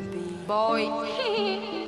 gonna be. Boy.